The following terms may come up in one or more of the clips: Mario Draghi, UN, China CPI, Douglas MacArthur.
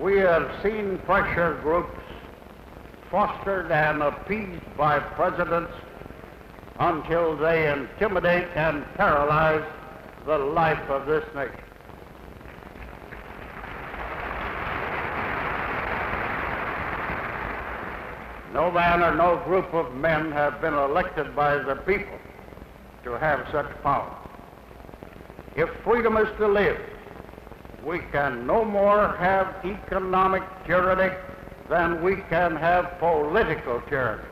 we have seen pressure groups fostered and appeased by presidents until they intimidate and paralyze the life of this nation. No man or no group of men have been elected by the people to have such power. If freedom is to live, we can no more have economic tyranny than we can have political tyranny.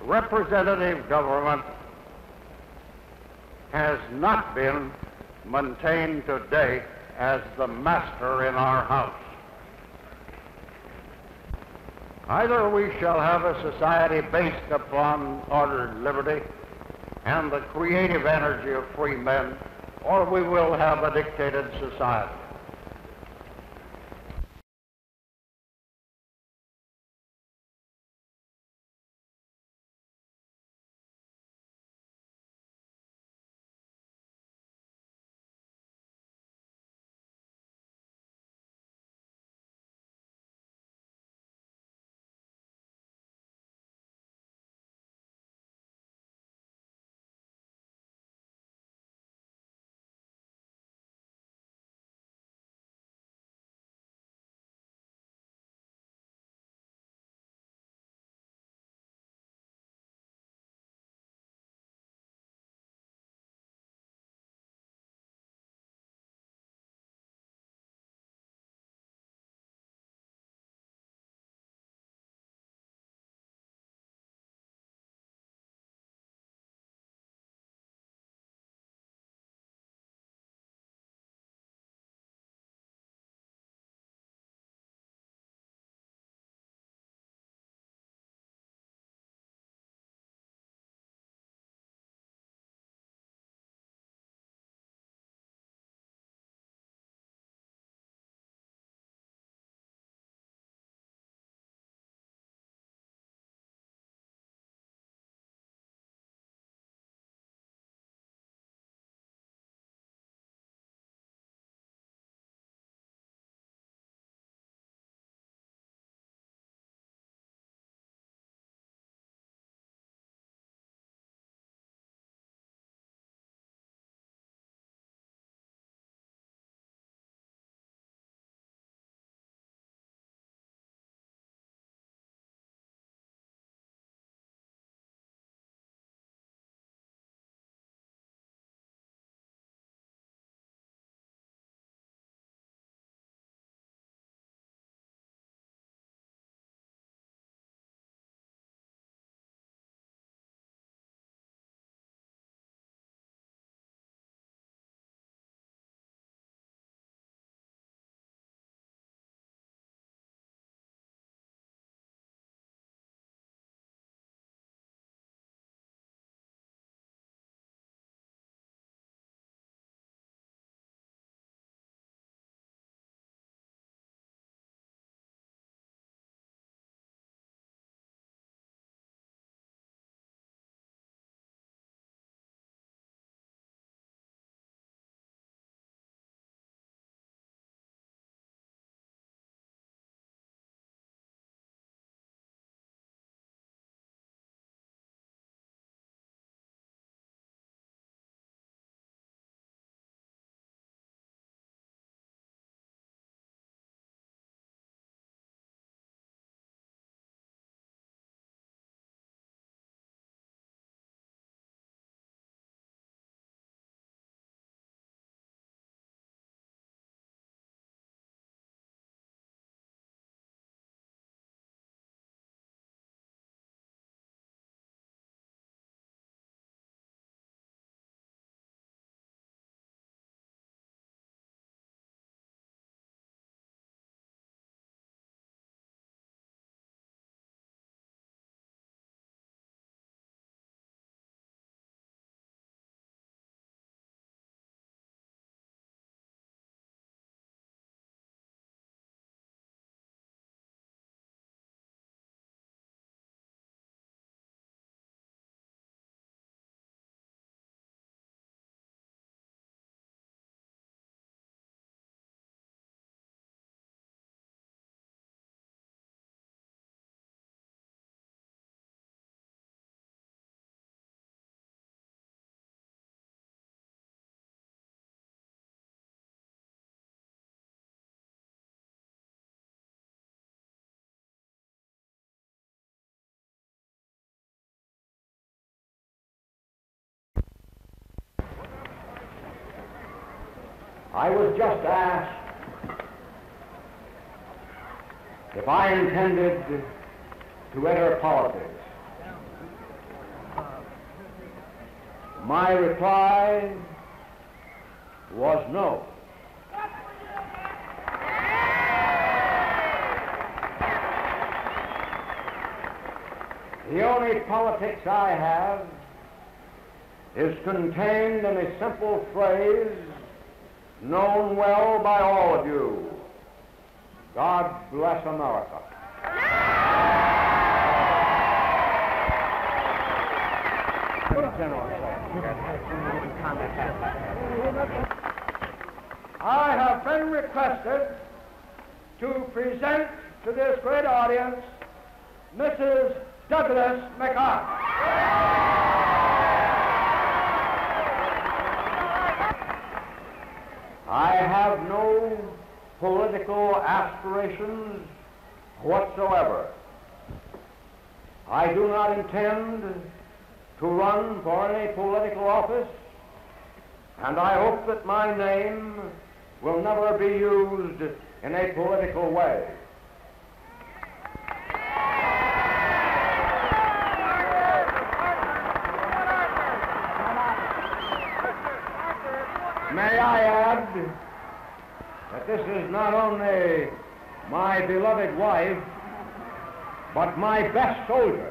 Representative government has not been maintained today as the master in our house. Either we shall have a society based upon ordered liberty and the creative energy of free men, or we will have a dictated society. I was just asked if I intended to enter politics. My reply was no. The only politics I have is contained in a simple phrase known well by all of you: God bless America. I have been requested to present to this great audience Mrs. Douglas MacArthur. I have no political aspirations whatsoever. I do not intend to run for any political office, and I hope that my name will never be used in a political way. May I add that this is not only my beloved wife, but my best soldier.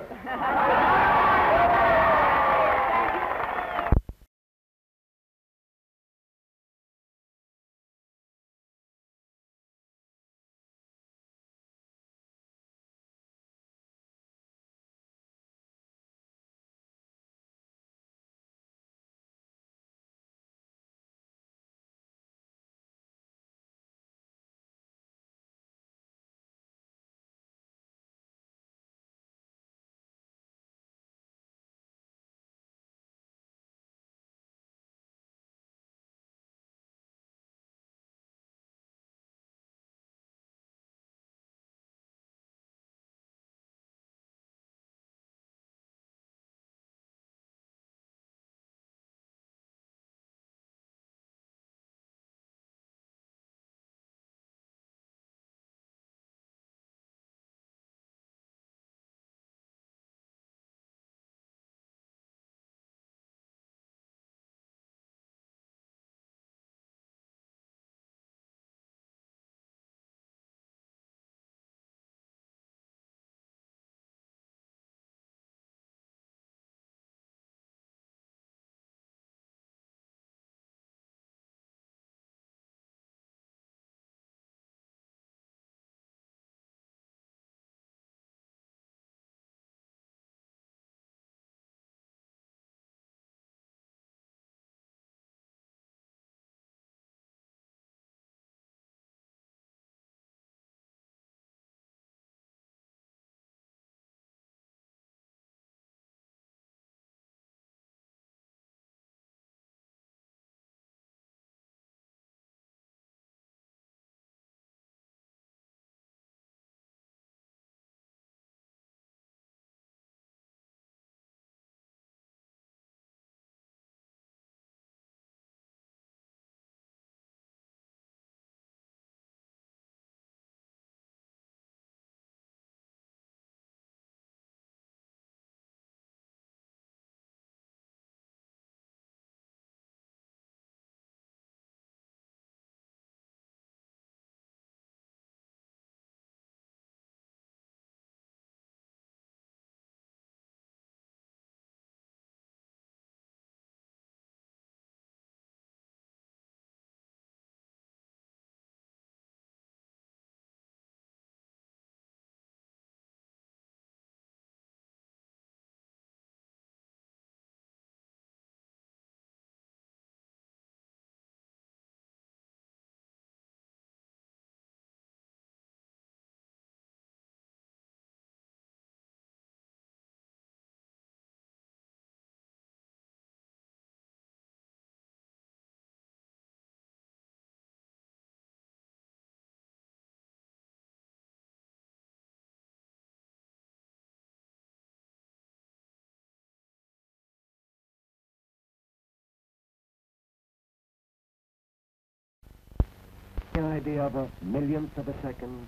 The idea of a millionth of a second,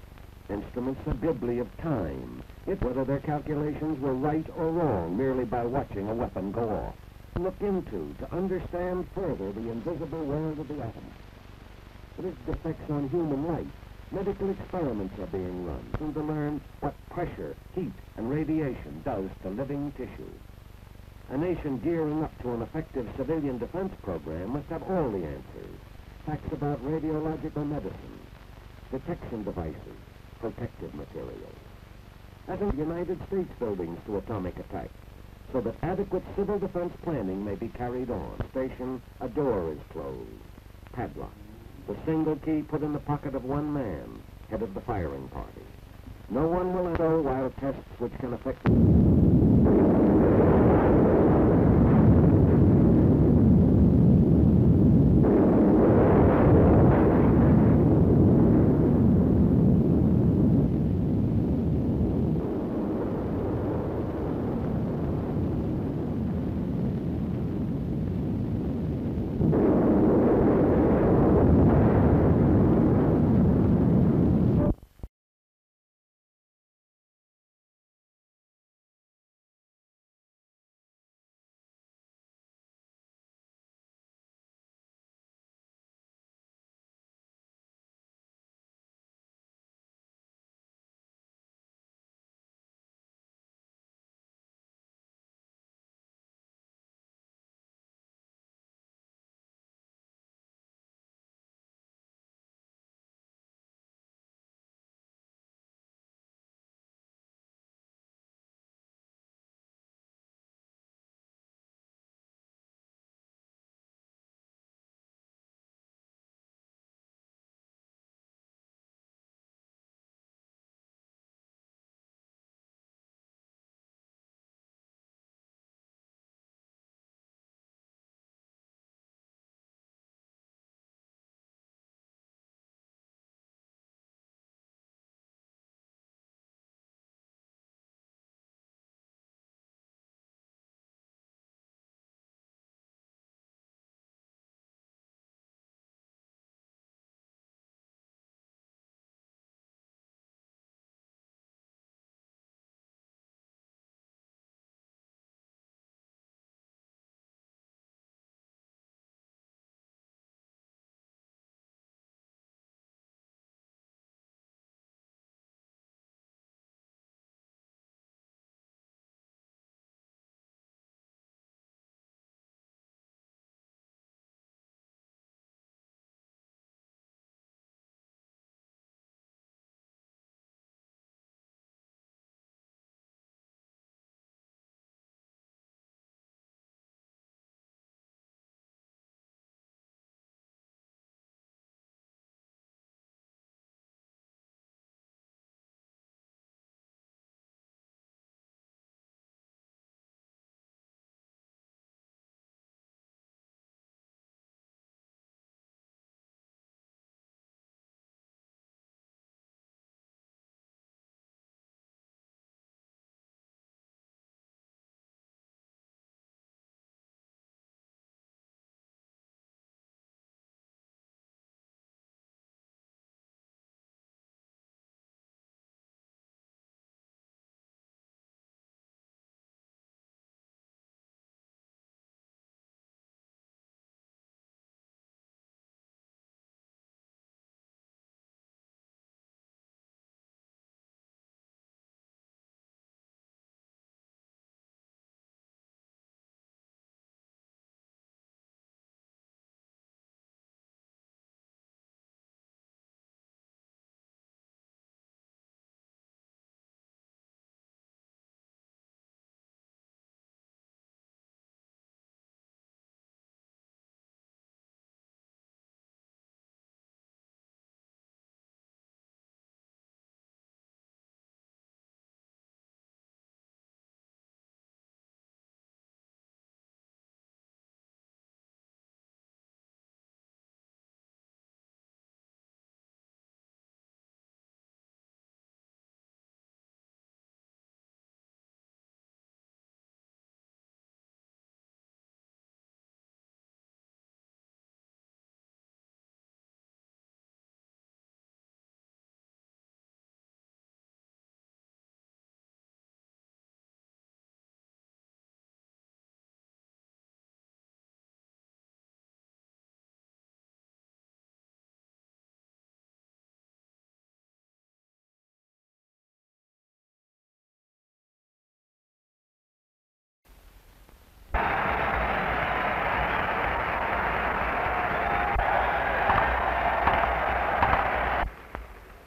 instruments sublimely of time, if whether their calculations were right or wrong merely by watching a weapon go off. Look into, to understand further the invisible world of the atom. But its effects on human life, medical experiments are being run, and to learn what pressure, heat, and radiation does to living tissue. A nation gearing up to an effective civilian defense program must have all the answers. Facts about radiological medicine, detection devices, protective materials. As in the United States buildings to atomic attack, so that adequate civil defense planning may be carried on. Station, a door is closed, padlocked. The single key put in the pocket of one man, head of the firing party. No one will know while tests which can affect...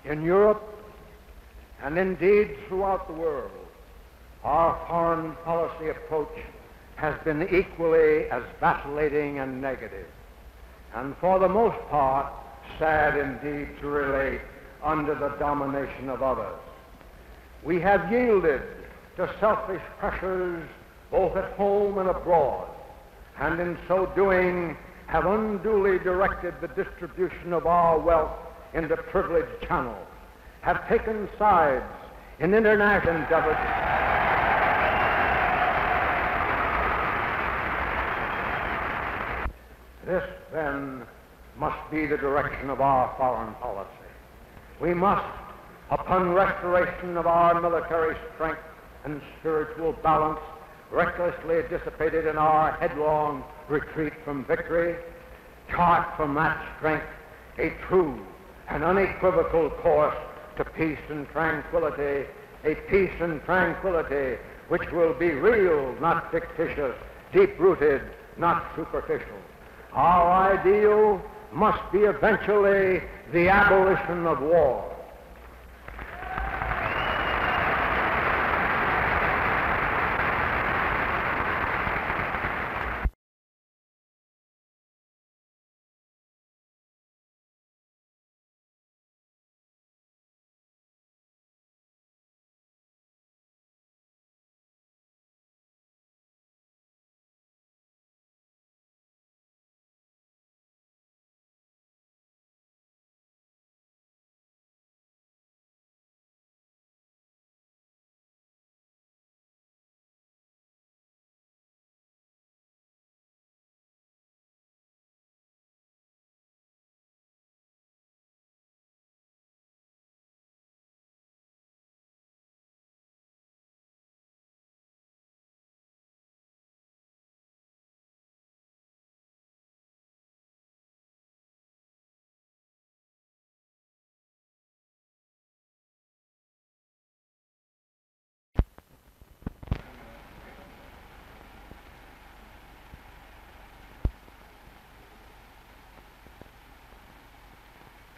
in Europe and indeed throughout the world, our foreign policy approach has been equally as vacillating and negative, and for the most part, sad indeed to relate, under the domination of others. We have yielded to selfish pressures both at home and abroad, and in so doing have unduly directed the distribution of our wealth into privileged channels, have taken sides in international endeavors, This, then, must be the direction of our foreign policy. We must, upon restoration of our military strength and spiritual balance, recklessly dissipated in our headlong retreat from victory, chart from that strength a true and unequivocal course to peace and tranquility, a peace and tranquility which will be real, not fictitious, deep-rooted, not superficial. Our ideal must be eventually the abolition of war.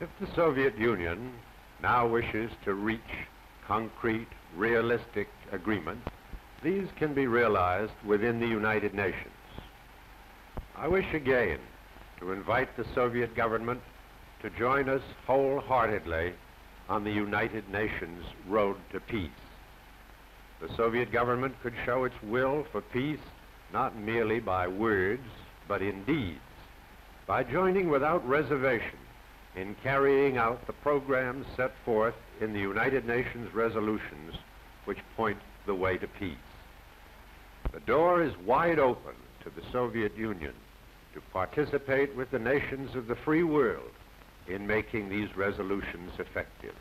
If the Soviet Union now wishes to reach concrete, realistic agreement, these can be realized within the United Nations. I wish again to invite the Soviet government to join us wholeheartedly on the United Nations road to peace. The Soviet government could show its will for peace not merely by words, but in deeds, by joining without reservation in carrying out the programs set forth in the United Nations resolutions which point the way to peace. The door is wide open to the Soviet Union to participate with the nations of the free world in making these resolutions effective.